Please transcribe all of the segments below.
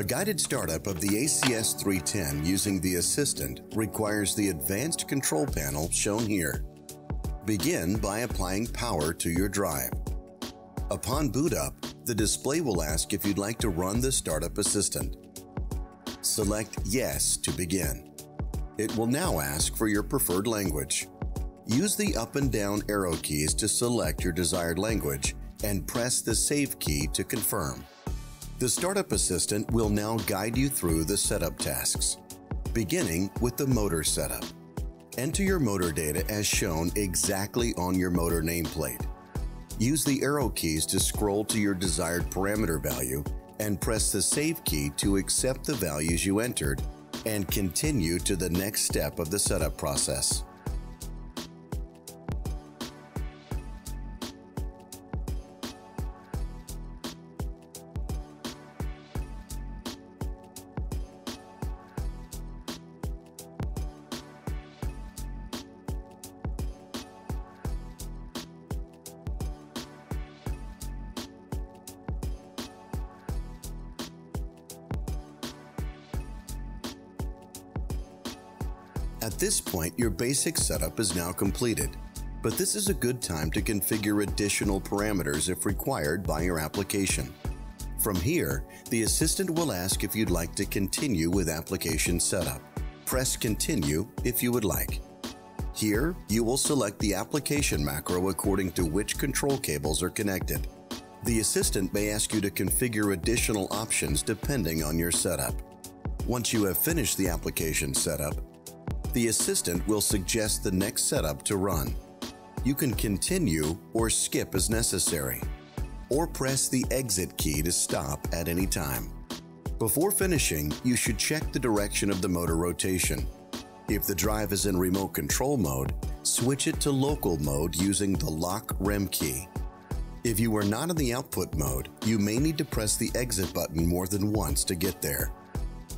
A guided startup of the ACS310 using the assistant requires the advanced control panel shown here. Begin by applying power to your drive. Upon boot up, the display will ask if you'd like to run the startup assistant. Select Yes to begin. It will now ask for your preferred language. Use the up and down arrow keys to select your desired language and press the Save key to confirm. The Startup Assistant will now guide you through the setup tasks, beginning with the motor setup. Enter your motor data as shown exactly on your motor nameplate. Use the arrow keys to scroll to your desired parameter value and press the Save key to accept the values you entered and continue to the next step of the setup process. At this point, your basic setup is now completed, but this is a good time to configure additional parameters if required by your application. From here, the assistant will ask if you'd like to continue with application setup. Press Continue if you would like. Here, you will select the application macro according to which control cables are connected. The assistant may ask you to configure additional options depending on your setup. Once you have finished the application setup, the assistant will suggest the next setup to run. You can continue or skip as necessary, or press the exit key to stop at any time. Before finishing, you should check the direction of the motor rotation. If the drive is in remote control mode, switch it to local mode using the lock REM key. If you are not in the output mode, you may need to press the exit button more than once to get there.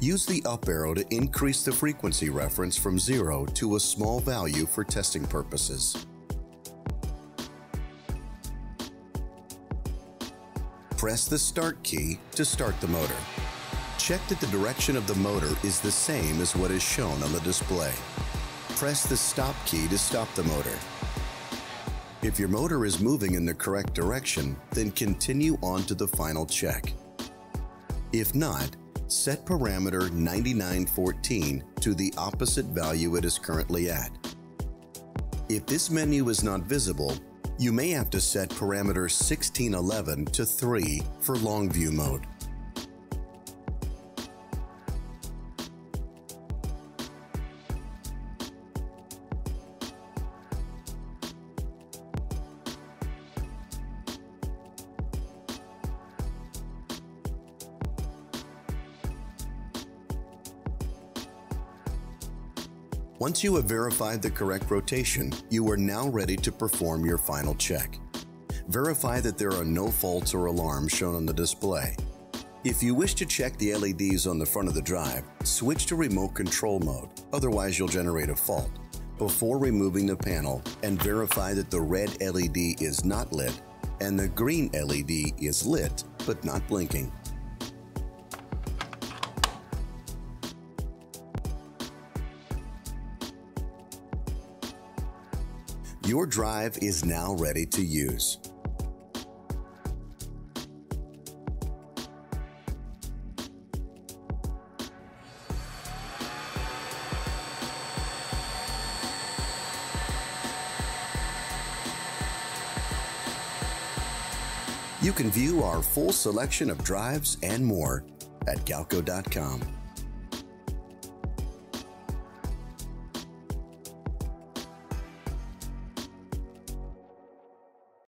Use the up arrow to increase the frequency reference from 0 to a small value for testing purposes. Press the Start key to start the motor. Check that the direction of the motor is the same as what is shown on the display. Press the Stop key to stop the motor. If your motor is moving in the correct direction, then continue on to the final check. If not, set parameter 9914 to the opposite value it is currently at. If this menu is not visible, you may have to set parameter 1611 to 3 for long view mode. Once you have verified the correct rotation, you are now ready to perform your final check. Verify that there are no faults or alarms shown on the display. If you wish to check the LEDs on the front of the drive, switch to remote control mode, otherwise you'll generate a fault. Before removing the panel, and verify that the red LED is not lit and the green LED is lit but not blinking. Your drive is now ready to use. You can view our full selection of drives and more at galco.com.